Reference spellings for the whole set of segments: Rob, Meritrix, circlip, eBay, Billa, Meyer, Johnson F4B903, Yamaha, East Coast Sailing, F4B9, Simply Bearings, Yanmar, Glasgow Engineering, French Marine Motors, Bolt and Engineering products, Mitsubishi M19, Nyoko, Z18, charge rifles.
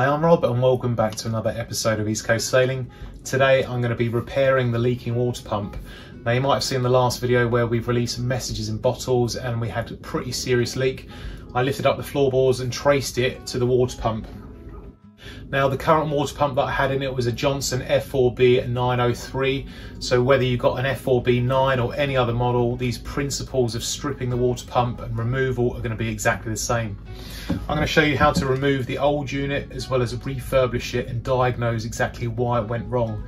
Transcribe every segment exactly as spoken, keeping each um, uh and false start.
Hi, I'm Rob and welcome back to another episode of East Coast Sailing. Today I'm going to be repairing the leaking water pump. Now you might have seen the last video where we've released messages in bottles and we had a pretty serious leak. I lifted up the floorboards and traced it to the water pump. Now the current water pump that I had in it was a Johnson F four B nine oh three, so whether you've got an F four B nine or any other model, these principles of stripping the water pump and removal are going to be exactly the same. I'm going to show you how to remove the old unit as well as refurbish it and diagnose exactly why it went wrong.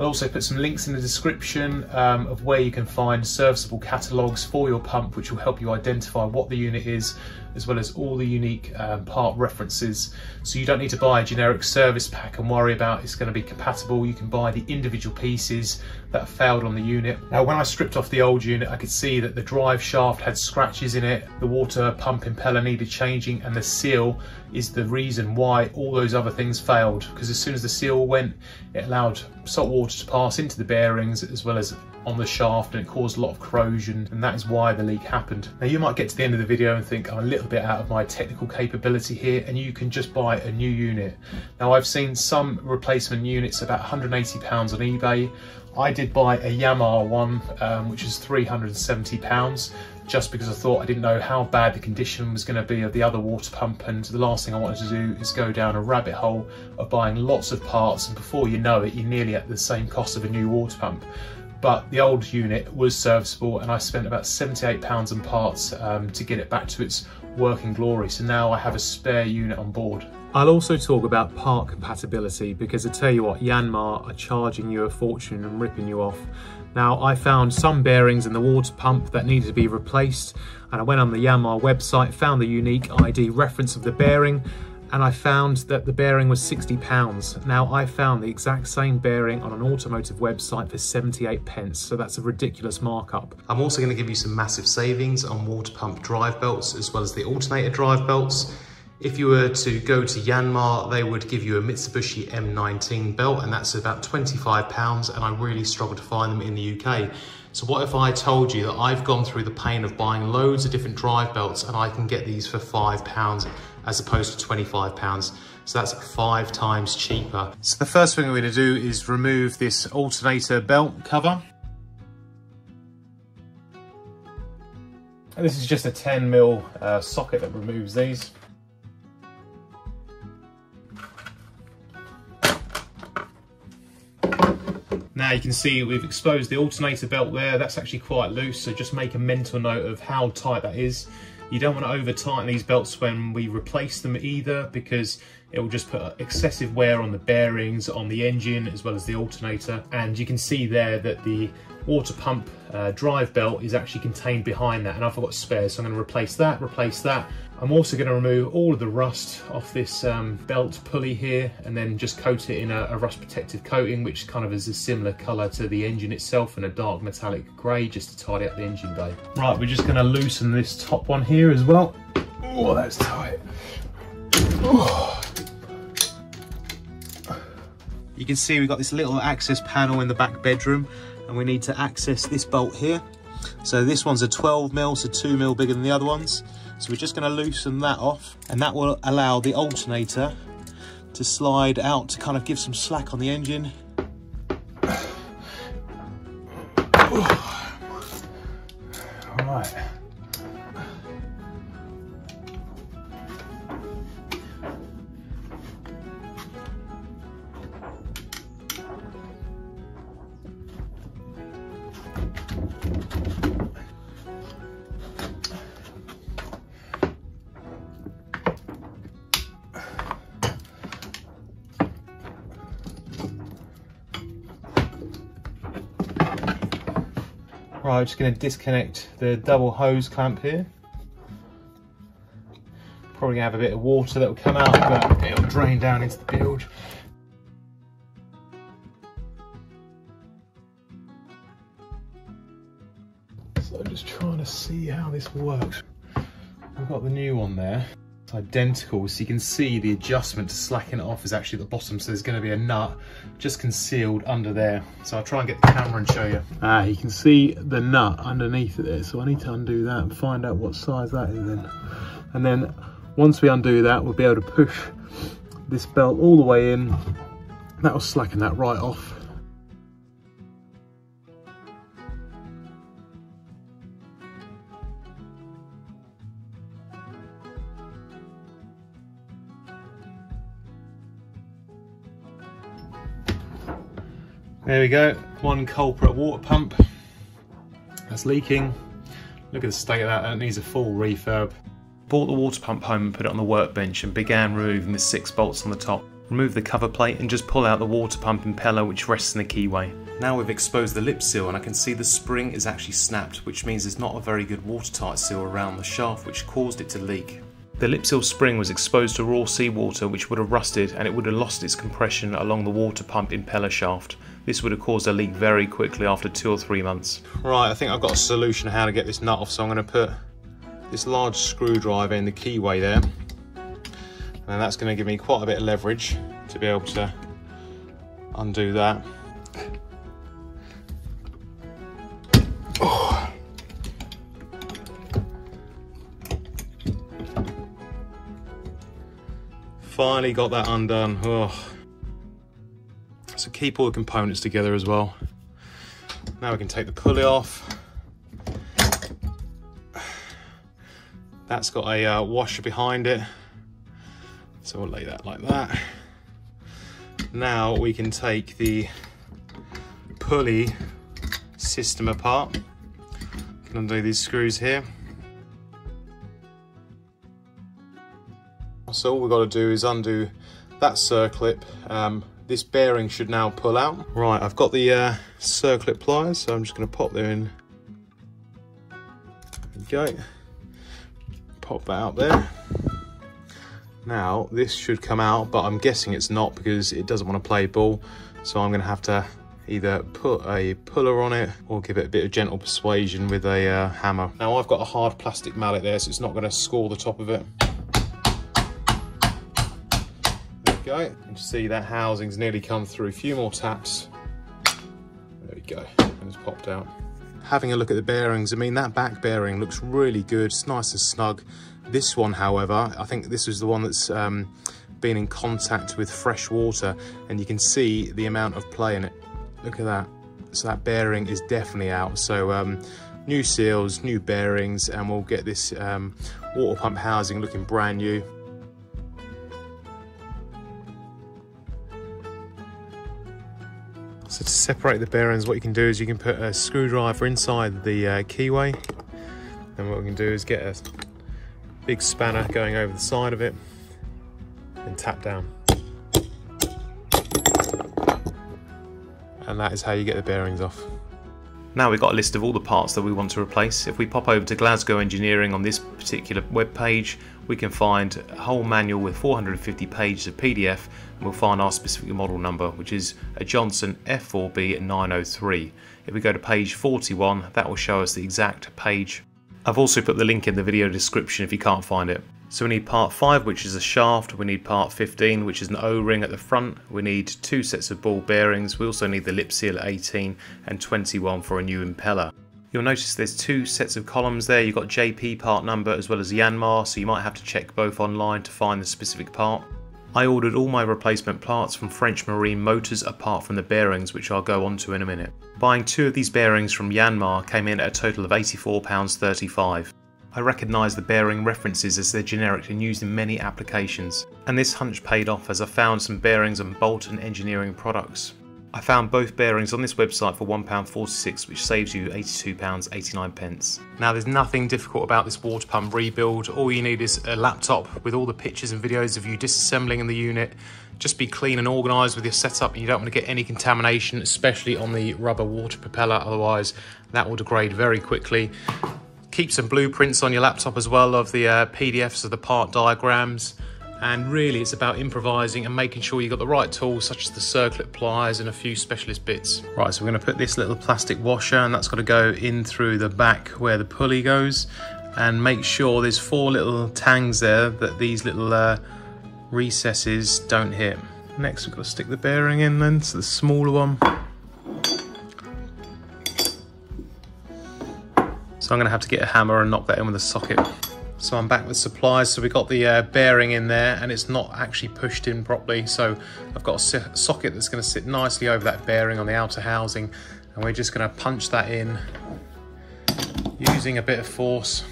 I'll also put some links in the description um, of where you can find serviceable catalogues for your pump, which will help you identify what the unit is, as well as all the unique uh, part references. So you don't need to buy a generic service pack and worry about it's going to be compatible. You can buy the individual pieces that failed on the unit. Now, when I stripped off the old unit, I could see that the drive shaft had scratches in it, the water pump impeller needed changing, and the seal is the reason why all those other things failed. Because as soon as the seal went, it allowed salt water to pass into the bearings as well as on the shaft, and it caused a lot of corrosion, and that is why the leak happened. Now you might get to the end of the video and think I'm a little bit out of my technical capability here and you can just buy a new unit. Now I've seen some replacement units about one hundred and eighty pounds on eBay. I did buy a Yamaha one um, which is three hundred and seventy pounds, just because I thought I didn't know how bad the condition was going to be of the other water pump, and the last thing I wanted to do is go down a rabbit hole of buying lots of parts, and before you know it you're nearly at the same cost of a new water pump. But the old unit was serviceable and I spent about seventy-eight pounds on parts um, to get it back to its working glory, so now I have a spare unit on board. I'll also talk about part compatibility, because I tell you what, Yanmar are charging you a fortune and ripping you off. Now I found some bearings in the water pump that needed to be replaced, and I went on the Yanmar website, found the unique I D reference of the bearing, and I found that the bearing was sixty pounds. Now I found the exact same bearing on an automotive website for seventy-eight pence, so that's a ridiculous markup. I'm also going to give you some massive savings on water pump drive belts as well as the alternator drive belts. If you were to go to Yanmar, they would give you a Mitsubishi M nineteen belt, and that's about twenty-five pounds, and I really struggle to find them in the U K. So what if I told you that I've gone through the pain of buying loads of different drive belts and I can get these for five pounds as opposed to twenty-five pounds? So that's five times cheaper. So the first thing we're going to do is remove this alternator belt cover. And this is just a ten mil uh, socket that removes these. Now you can see we've exposed the alternator belt there. That's actually quite loose, so just make a mental note of how tight that is. You don't want to over tighten these belts when we replace them either, because it will just put excessive wear on the bearings, on the engine, as well as the alternator. And you can see there that the water pump uh, drive belt is actually contained behind that, and I've got spares, so I'm going to replace that, replace that. I'm also going to remove all of the rust off this um, belt pulley here, and then just coat it in a, a rust protective coating, which kind of is a similar colour to the engine itself, and a dark metallic grey, just to tidy up the engine bay. Right, we're just going to loosen this top one here as well. Oh, that's tight. Oh. You can see we've got this little access panel in the back bedroom, and we need to access this bolt here. So this one's a twelve mil, so two mil bigger than the other ones. So we're just going to loosen that off, and that will allow the alternator to slide out to kind of give some slack on the engine. All right. Right, I'm just going to disconnect the double hose clamp here. Probably going to have a bit of water that will come out, but it'll drain down into the bilge. So I'm just trying to see how this works. I've got the new one there. It's identical, so you can see the adjustment to slacken it off is actually at the bottom, so there's going to be a nut just concealed under there. So I'll try and get the camera and show you. Ah, you can see the nut underneath it there, so I need to undo that and find out what size that is then. And then once we undo that, we'll be able to push this belt all the way in. That'll slacken that right off. There we go, one culprit water pump that's leaking. Look at the state of that, and it needs a full refurb. Brought the water pump home and put it on the workbench and began removing the six bolts on the top. Remove the cover plate and just pull out the water pump impeller which rests in the keyway. Now we've exposed the lip seal and I can see the spring is actually snapped, which means there's not a very good watertight seal around the shaft, which caused it to leak. The lip seal spring was exposed to raw seawater, which would have rusted and it would have lost its compression along the water pump impeller shaft. This would have caused a leak very quickly after two or three months. Right, I think I've got a solution how to get this nut off, so I'm going to put this large screwdriver in the keyway there. And that's going to give me quite a bit of leverage to be able to undo that. Oh. Finally got that undone. Oh. So keep all the components together as well. Now we can take the pulley off. That's got a uh, washer behind it, so we'll lay that like that. Now we can take the pulley system apart. We can undo these screws here. So all we've got to do is undo that circlip. Um, This bearing should now pull out. Right, I've got the uh, circlip pliers, so I'm just gonna pop them in. There we go. Pop that out there. Now, this should come out, but I'm guessing it's not because it doesn't wanna play ball. So I'm gonna have to either put a puller on it or give it a bit of gentle persuasion with a uh, hammer. Now I've got a hard plastic mallet there, so it's not gonna score the top of it. Go. And see that housing's nearly come through. A few more taps. There we go. And it's popped out. Having a look at the bearings, I mean, that back bearing looks really good. It's nice and snug. This one, however, I think this is the one that's um, been in contact with fresh water, and you can see the amount of play in it. Look at that. So that bearing is definitely out. So um, new seals, new bearings, and we'll get this um, water pump housing looking brand new. So to separate the bearings, what you can do is you can put a screwdriver inside the uh, keyway, and what we can do is get a big spanner going over the side of it and tap down. And that is how you get the bearings off. Now we've got a list of all the parts that we want to replace. If we pop over to Glasgow Engineering on this particular web page, we can find a whole manual with four hundred fifty pages of P D F, and we'll find our specific model number, which is a Johnson F four B nine oh three. If we go to page forty-one, that will show us the exact page. I've also put the link in the video description if you can't find it. So we need part five, which is a shaft. We need part fifteen, which is an O-ring at the front. We need two sets of ball bearings. We also need the lip seal at eighteen and twenty-one for a new impeller. You'll notice there's two sets of columns there. You've got J P part number as well as Yanmar, so you might have to check both online to find the specific part. I ordered all my replacement parts from French Marine Motors apart from the bearings, which I'll go on to in a minute. Buying two of these bearings from Yanmar came in at a total of eighty-four pounds thirty-five. I recognise the bearing references as they're generic and used in many applications, and this hunch paid off as I found some bearings on Bolt and Engineering products. I found both bearings on this website for one pound forty-six, which saves you eighty-two pounds eighty-nine. Now there's nothing difficult about this water pump rebuild. All you need is a laptop with all the pictures and videos of you disassembling in the unit. Just be clean and organised with your setup, and you don't want to get any contamination, especially on the rubber water propeller, otherwise that will degrade very quickly. Keep some blueprints on your laptop as well of the uh, P D Fs of the part diagrams. And really it's about improvising and making sure you've got the right tools, such as the circlip pliers and a few specialist bits. Right, so we're going to put this little plastic washer, and that's got to go in through the back where the pulley goes, and make sure there's four little tangs there that these little uh, recesses don't hit. Next we've got to stick the bearing in then, so the smaller one. So I'm going to have to get a hammer and knock that in with a socket. So I'm back with supplies. So we got the uh, bearing in there and it's not actually pushed in properly. So I've got a socket that's going to sit nicely over that bearing on the outer housing. And we're just going to punch that in using a bit of force.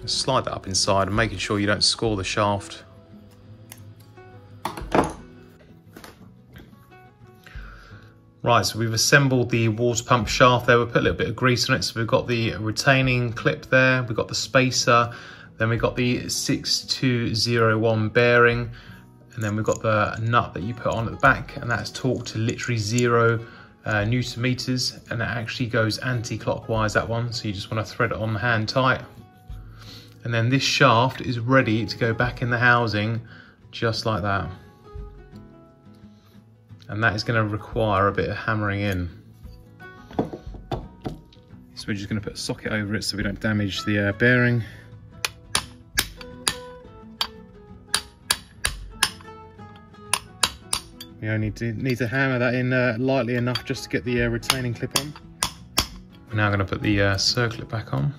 Just slide that up inside and making sure you don't score the shaft. Right, so we've assembled the water pump shaft there. We'll put a little bit of grease on it. So we've got the retaining clip there, we've got the spacer, then we've got the six two zero one bearing, and then we've got the nut that you put on at the back, and that's torqued to literally zero uh, newton meters, and that actually goes anti-clockwise, that one. So you just want to thread it on hand tight. And then this shaft is ready to go back in the housing, just like that. And that is going to require a bit of hammering in. So we're just going to put a socket over it so we don't damage the uh, bearing. We only do need to hammer that in uh, lightly enough just to get the uh, retaining clip on. We're now going to put the uh, circlip back on.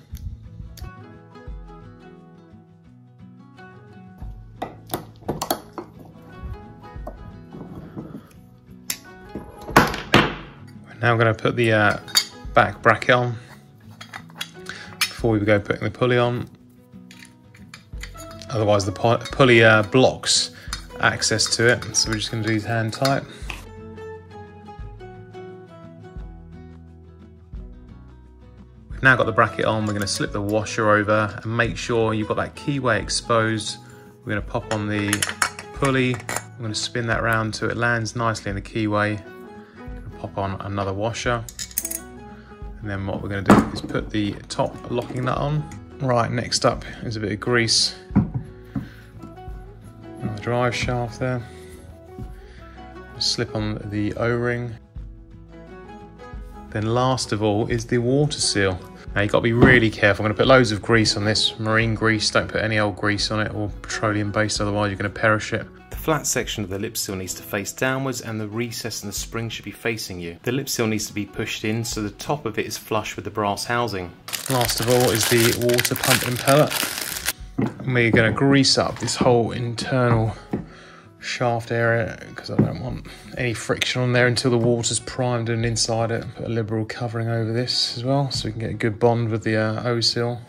Now I'm going to put the uh, back bracket on before we go putting the pulley on. Otherwise the pulley uh, blocks access to it. So we're just going to do these hand tight. We've now got the bracket on. We're going to slip the washer over and make sure you've got that keyway exposed. We're going to pop on the pulley. I'm going to spin that round till it lands nicely in the keyway. Pop on another washer, and then what we're going to do is put the top locking nut on. Right, next up is a bit of grease on the drive shaft there. Slip on the O-ring. Then last of all is the water seal. Now you've got to be really careful. I'm going to put loads of grease on this, marine grease. Don't put any old grease on it or petroleum based, otherwise you're going to perish it. The flat section of the lip seal needs to face downwards, and the recess and the spring should be facing you. The lip seal needs to be pushed in so the top of it is flush with the brass housing. Last of all is the water pump impeller. And we're going to grease up this whole internal shaft area because I don't want any friction on there until the water's primed and inside it. Put a liberal covering over this as well so we can get a good bond with the uh, O-seal.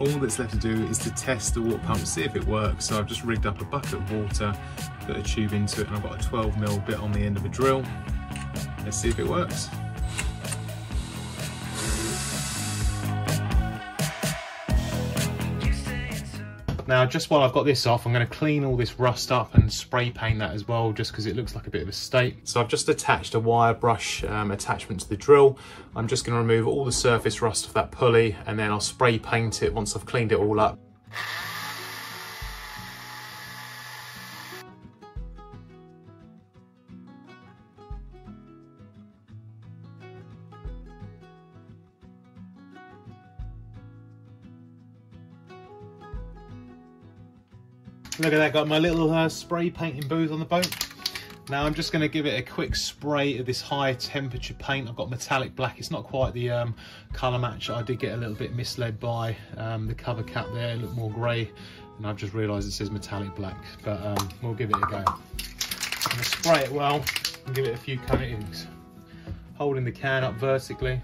All that's left to do is to test the water pump, see if it works. So I've just rigged up a bucket of water, put a tube into it, and I've got a twelve mil bit on the end of a drill. Let's see if it works. Now, just while I've got this off, I'm going to clean all this rust up and spray paint that as well, just because it looks like a bit of a state. So I've just attached a wire brush um, attachment to the drill. I'm just going to remove all the surface rust of that pulley, and then I'll spray paint it once I've cleaned it all up. Look at that, got my little uh, spray painting booth on the boat. Now I'm just going to give it a quick spray of this high temperature paint. I've got metallic black. It's not quite the um, colour match. I did get a little bit misled by um, the cover cap there. It looked more grey, and I've just realised it says metallic black, but um, we'll give it a go. I'm going to spray it well and give it a few coatings. Holding the can up vertically.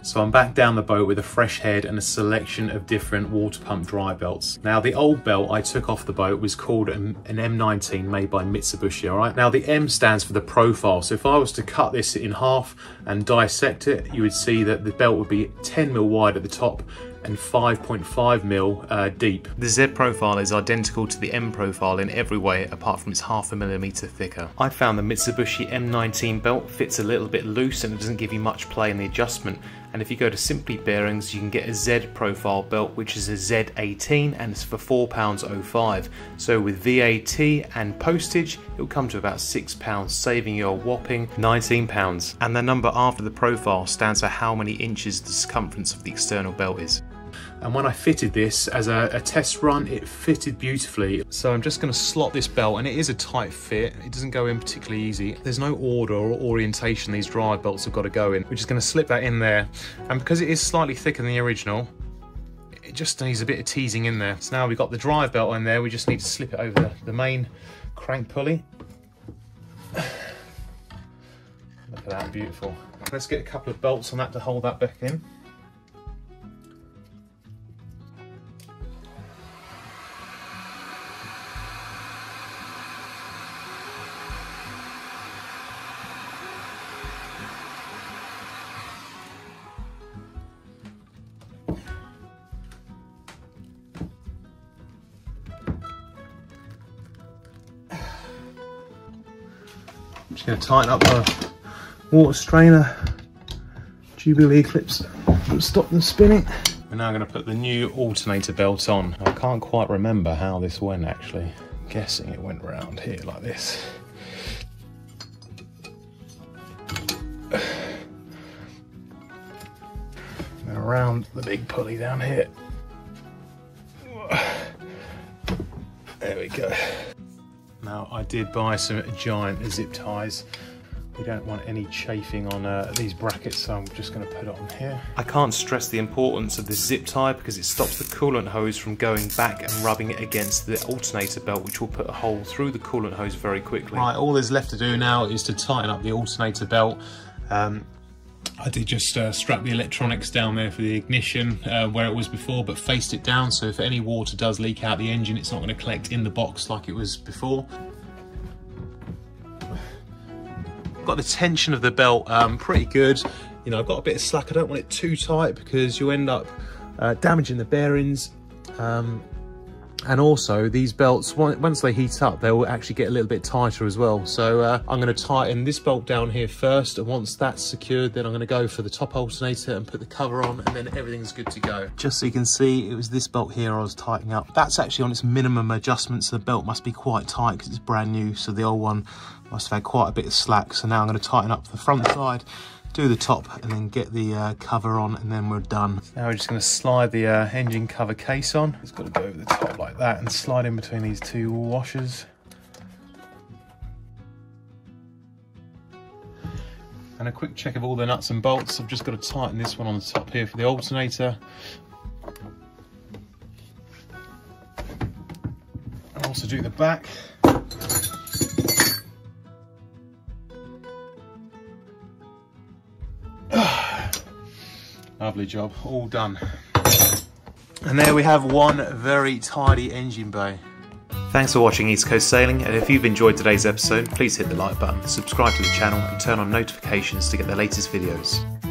So I'm back down the boat with a fresh head and a selection of different water pump dry belts. Now the old belt I took off the boat was called an M nineteen, made by Mitsubishi, all right? Now the M stands for the profile. So if I was to cut this in half and dissect it, you would see that the belt would be ten mil wide at the top and five point five millimeter uh, deep. The Z profile is identical to the M profile in every way apart from it's half a millimeter thicker. I found the Mitsubishi M nineteen belt fits a little bit loose and it doesn't give you much play in the adjustment, and if you go to Simply Bearings you can get a Z profile belt which is a Z eighteen and it's for four pounds oh five, so with V A T and postage it'll come to about six pounds, saving you a whopping nineteen pounds. And the number after the profile stands for how many inches the circumference of the external belt is. And when I fitted this as a, a test run, it fitted beautifully. So I'm just going to slot this belt, and it is a tight fit, it doesn't go in particularly easy. There's no order or orientation these drive belts have got to go in. We're just going to slip that in there, and because it is slightly thicker than the original, it just needs a bit of teasing in there. So now we've got the drive belt in there, we just need to slip it over the main crank pulley. Look at that, beautiful. Let's get a couple of bolts on that to hold that back in. I'm just going to tighten up the water strainer Jubilee clips and stop them spinning. We're now going to put the new alternator belt on. I can't quite remember how this went actually. I'm guessing it went round here like this. And around the big pulley down here. There we go. Now, I did buy some giant zip ties. We don't want any chafing on uh, these brackets, so I'm just going to put it on here. I can't stress the importance of this zip tie because it stops the coolant hose from going back and rubbing it against the alternator belt, which will put a hole through the coolant hose very quickly. Right, all there's left to do now is to tighten up the alternator belt. Um, I did just uh, strap the electronics down there for the ignition uh, where it was before, but faced it down so if any water does leak out the engine it's not going to collect in the box like it was before. I've got the tension of the belt um, pretty good, you know, I've got a bit of slack, I don't want it too tight because you end up uh, damaging the bearings. Um, And also, these belts, once they heat up, they'll actually get a little bit tighter as well. So uh, I'm going to tighten this bolt down here first, and once that's secured, then I'm going to go for the top alternator and put the cover on, and then everything's good to go. Just so you can see, it was this bolt here I was tightening up. That's actually on its minimum adjustment, so the belt must be quite tight because it's brand new, so the old one must have had quite a bit of slack. So now I'm going to tighten up the front side, do the top, and then get the uh, cover on, and then we're done. Now we're just going to slide the uh, engine cover case on. It's got to go over the top like that and slide in between these two washers. And a quick check of all the nuts and bolts. I've just got to tighten this one on the top here for the alternator. I'll also do the back. Lovely job, all done. And there we have one very tidy engine bay. Thanks for watching East Coast Sailing, and if you've enjoyed today's episode, please hit the like button, subscribe to the channel and turn on notifications to get the latest videos.